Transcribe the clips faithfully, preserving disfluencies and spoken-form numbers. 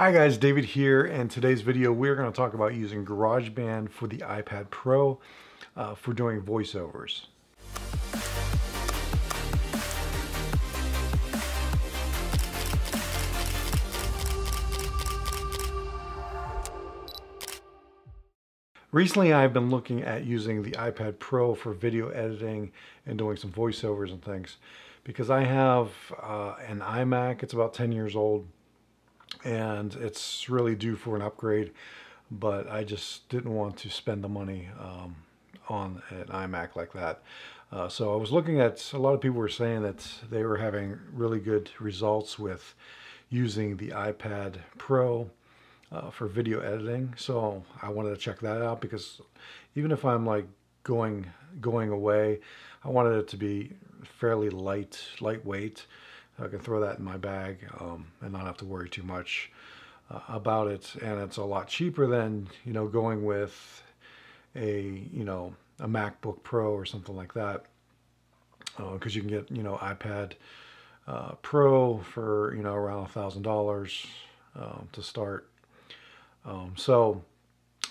Hi guys, David here, and today's video we're going to talk about using GarageBand for the iPad Pro uh, for doing voiceovers. Recently I've been looking at using the iPad Pro for video editing and doing some voiceovers and things because I have uh, an iMac. It's about ten years old and it's really due for an upgrade, but I just didn't want to spend the money um, on an iMac like that. Uh, so I was looking at, a lot of people were saying that they were having really good results with using the iPad Pro Uh, for video editing, so I wanted to check that out because even if I'm like going going away, I wanted it to be fairly light lightweight. I can throw that in my bag um, and not have to worry too much uh, about it, and it's a lot cheaper than, you know, going with a, you know, a MacBook Pro or something like that, because uh, you can get, you know, iPad uh, Pro for, you know, around a thousand dollars to start. Um, so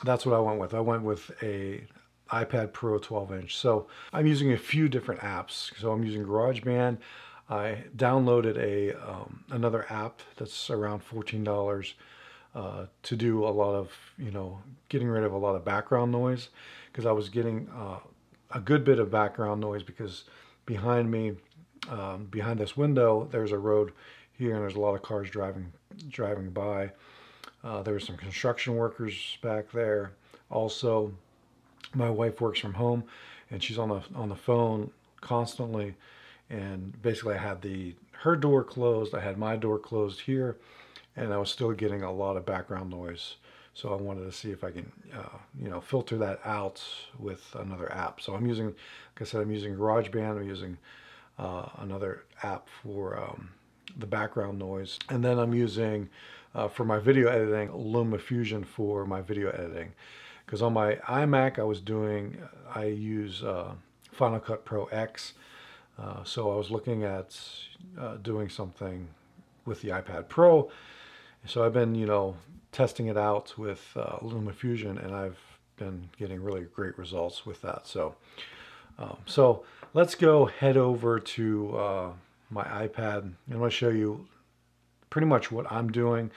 that's what I went with. I went with a iPad Pro twelve inch. So I'm using a few different apps. So I'm using GarageBand. I downloaded a um, another app that's around fourteen dollars uh, to do a lot of, you know, getting rid of a lot of background noise, because I was getting uh, a good bit of background noise because behind me, um, behind this window, there's a road here and there's a lot of cars driving driving by. Uh, there were some construction workers back there. Also, my wife works from home, and she's on the on the phone constantly. And basically, I had the her door closed. I had my door closed here, and I was still getting a lot of background noise. So I wanted to see if I can, uh, you know, filter that out with another app. So I'm using, like I said, I'm using GarageBand. I'm using uh, another app for um, the background noise, and then I'm using. Uh, for my video editing, LumaFusion for my video editing, because on my iMac I was doing, I use uh, Final Cut Pro X, uh, so I was looking at uh, doing something with the iPad Pro, so I've been, you know, testing it out with uh, LumaFusion, and I've been getting really great results with that. So, um, so let's go head over to uh, my iPad, and I'm going to show you pretty much what I'm doing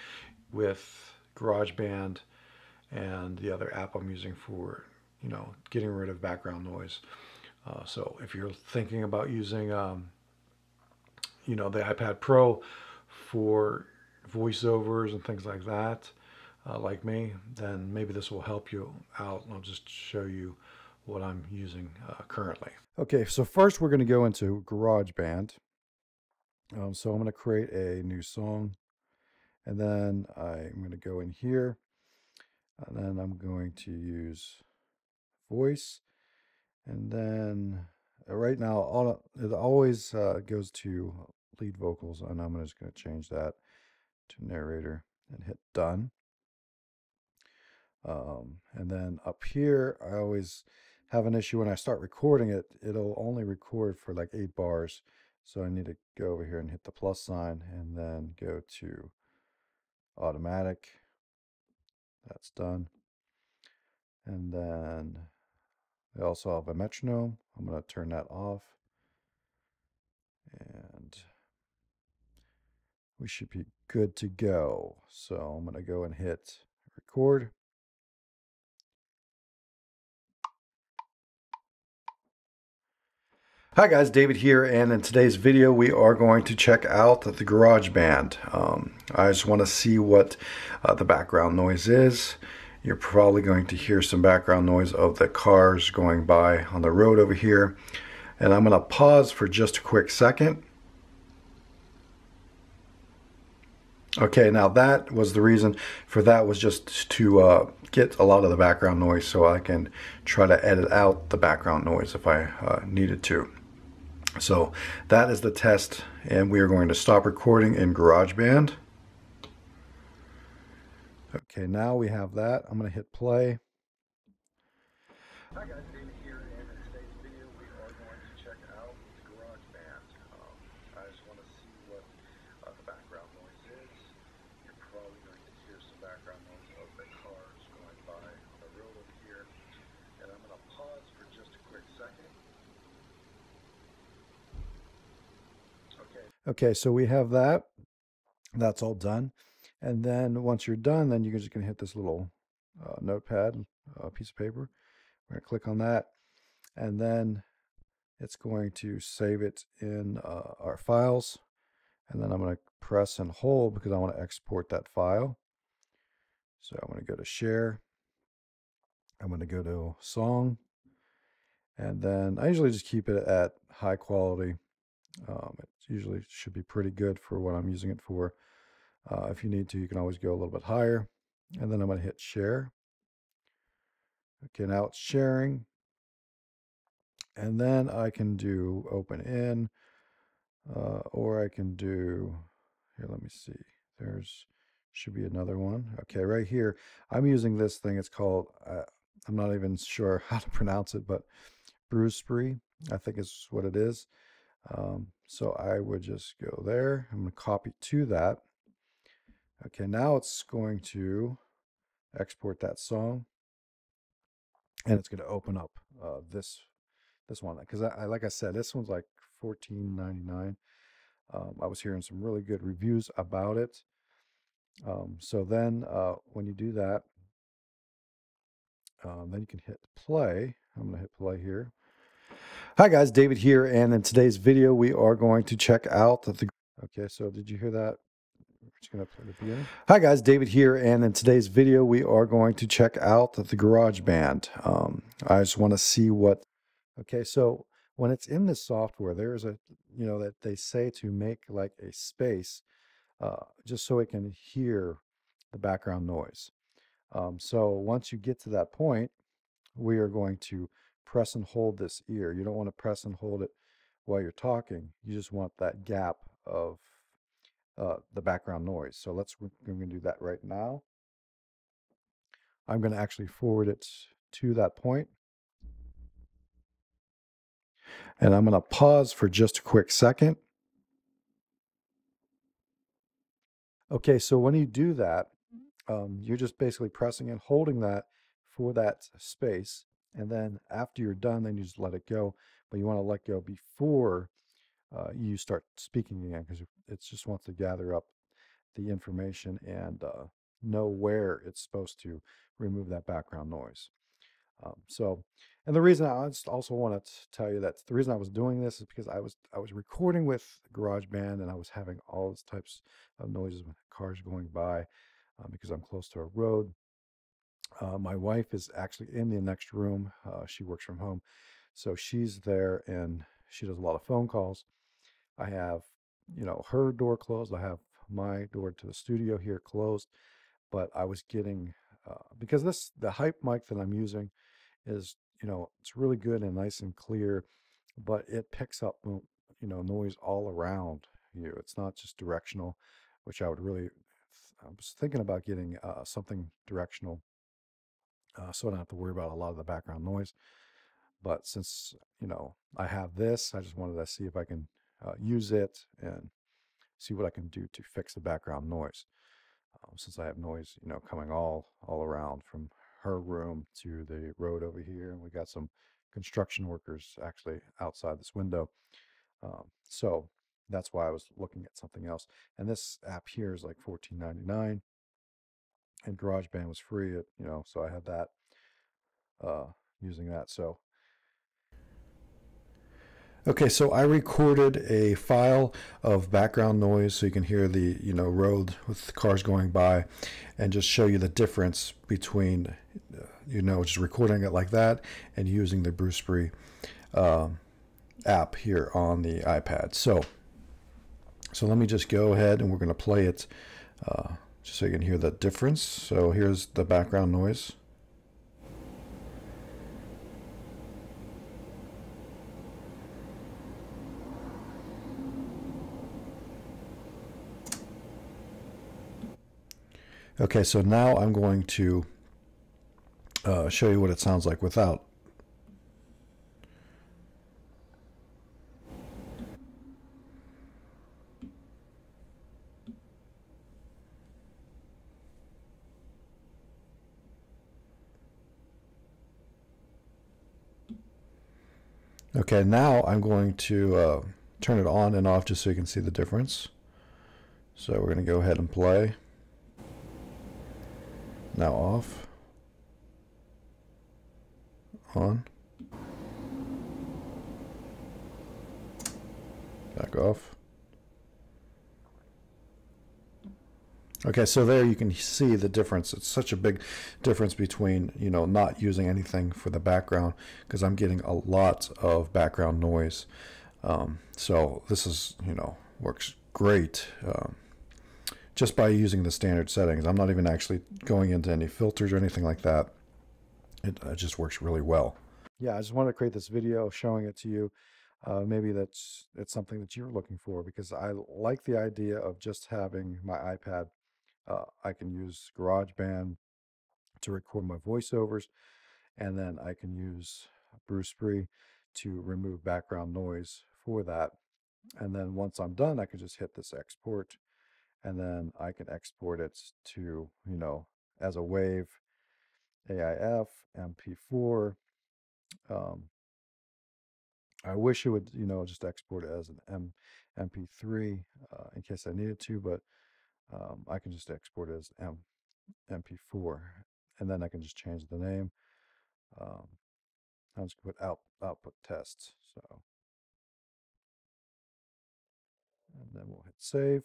with GarageBand and the other app I'm using for, you know, getting rid of background noise. Uh, so if you're thinking about using, um, you know, the iPad Pro for voiceovers and things like that, uh, like me, then maybe this will help you out. I'll just show you what I'm using uh, currently. Okay, so first we're going to go into GarageBand. Um, so I'm going to create a new song, and then I'm going to go in here, and then I'm going to use voice, and then uh, right now all, it always uh, goes to lead vocals, and I'm just going to change that to narrator and hit done. Um, and then up here, I always have an issue when I start recording it, it'll only record for like eight bars. So I need to go over here and hit the plus sign and then go to automatic. That's done. And then I also have a metronome. I'm going to turn that off. And we should be good to go. So I'm going to go and hit record. Hi guys, David here, and in today's video we are going to check out the GarageBand. Um, I just want to see what uh, the background noise is. You're probably going to hear some background noise of the cars going by on the road over here. And I'm going to pause for just a quick second. Okay, now that was the reason for that, was just to uh, get a lot of the background noise so I can try to edit out the background noise if I uh, needed to. So that is the test, and we are going to stop recording in GarageBand. Okay, now we have that. I'm going to hit play. Hi guys, David here, and in today's video we are going to check out GarageBand. Um, I just want to see what uh, the background noise is. You're probably going to hear second. Okay. Okay, so we have that. That's all done. And then once you're done, then you're just going to hit this little uh, notepad uh, piece of paper. We're going to click on that. And then it's going to save it in uh, our files. And then I'm going to press and hold because I want to export that file. So I'm going to go to share. I'm going to go to song. And then I usually just keep it at high quality. Um, it usually should be pretty good for what I'm using it for. Uh, if you need to, you can always go a little bit higher. And then I'm going to hit share. Okay, now it's sharing. And then I can do open in, uh, or I can do, here, let me see. There's, should be another one. Okay, right here. I'm using this thing. It's called, uh, I'm not even sure how to pronounce it, but Brusfri, I think is what it is. Um, so I would just go there. I'm going to copy to that. Okay, now it's going to export that song, and it's going to open up uh, this this one because I, I like I said, this one's like fourteen ninety-nine. Um, I was hearing some really good reviews about it. Um, so then uh, when you do that, um, then you can hit play. I'm going to hit play here. Hi guys, David here, and in today's video we are going to check out the. Okay, so did you hear that? We're just going to play the beginning. Hi guys, David here, and in today's video we are going to check out the GarageBand. Um, I just want to see what. Okay, so when it's in this software, there is a you know that they say to make like a space, uh, just so it can hear the background noise. Um, so once you get to that point, we are going to press and hold this ear. You don't want to press and hold it while you're talking. You just want that gap of uh, the background noise. So let's, we're going to do that right now. I'm going to actually forward it to that point. And I'm going to pause for just a quick second. Okay, so when you do that, um, you're just basically pressing and holding that for that space. And then after you're done, then you just let it go. But you want to let go before uh, you start speaking again, because it just wants to gather up the information and uh, know where it's supposed to remove that background noise. Um, so, and the reason I just also want to tell you that the reason I was doing this is because I was I was recording with GarageBand, and I was having all these types of noises when cars going by, um, because I'm close to a road. Uh, my wife is actually in the next room. Uh, she works from home. So she's there and she does a lot of phone calls. I have, you know, her door closed. I have my door to the studio here closed, but I was getting, uh, because this, the hype mic that I'm using is, you know, it's really good and nice and clear, but it picks up, you know, noise all around you. It's not just directional, which I would really, I was thinking about getting uh, something directional. Uh, so I don't have to worry about a lot of the background noise, but since, you know, I have this, I just wanted to see if I can uh, use it and see what I can do to fix the background noise. Um, since I have noise, you know, coming all, all around from her room to the road over here. And we got some construction workers actually outside this window. Um, so that's why I was looking at something else. And this app here is like fourteen ninety-nine. And GarageBand was free, you know, so I had that uh, using that. So, okay, so I recorded a file of background noise so you can hear the, you know, road with cars going by, and just show you the difference between, you know, just recording it like that and using the Brusfri um, app here on the iPad. So, so let me just go ahead and we're going to play it. Uh, Just so you can hear the difference. So here's the background noise. Okay, so now I'm going to uh, show you what it sounds like without. Okay, now I'm going to uh, turn it on and off just so you can see the difference. So we're going to go ahead and play. Now off. On. Back off. Okay, so there you can see the difference. It's such a big difference between, you know, not using anything for the background, because I'm getting a lot of background noise. Um, so this is, you know, works great um, just by using the standard settings. I'm not even actually going into any filters or anything like that. It uh, just works really well. Yeah, I just wanted to create this video showing it to you. Uh, maybe that's it's something that you're looking for, because I like the idea of just having my iPad. Uh, I can use GarageBand to record my voiceovers, and then I can use Brusfri to remove background noise for that. And then once I'm done, I can just hit this export, and then I can export it to, you know, as a wave, A I F, M P four. Um, I wish it would, you know, just export it as an M MP3 uh, in case I needed to, but Um, I can just export it as M, M P four, and then I can just change the name. Um, I'm just going to put out, output tests. So, and then we'll hit save.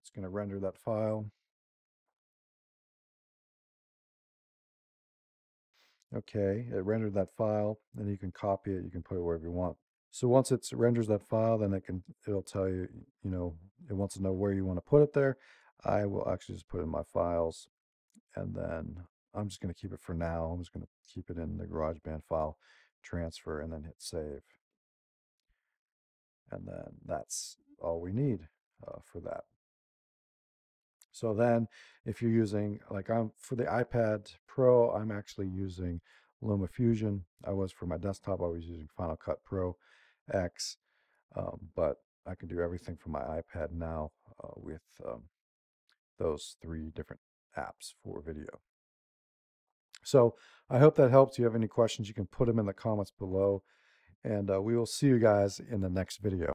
It's going to render that file. Okay, it rendered that file, and you can copy it. You can put it wherever you want. So once it renders that file, then it can, it'll tell you, you know, it wants to know where you want to put it there. I will actually just put it in my files, and then I'm just going to keep it for now. I'm just going to keep it in the GarageBand file transfer, and then hit save. And then that's all we need uh, for that. So then if you're using, like I'm for the iPad Pro, I'm actually using LumaFusion. I was for my desktop, I was using Final Cut Pro X, um, but I can do everything from my iPad now uh, with um, those three different apps for video. So I hope that helps. If you have any questions, you can put them in the comments below, and uh, we will see you guys in the next video.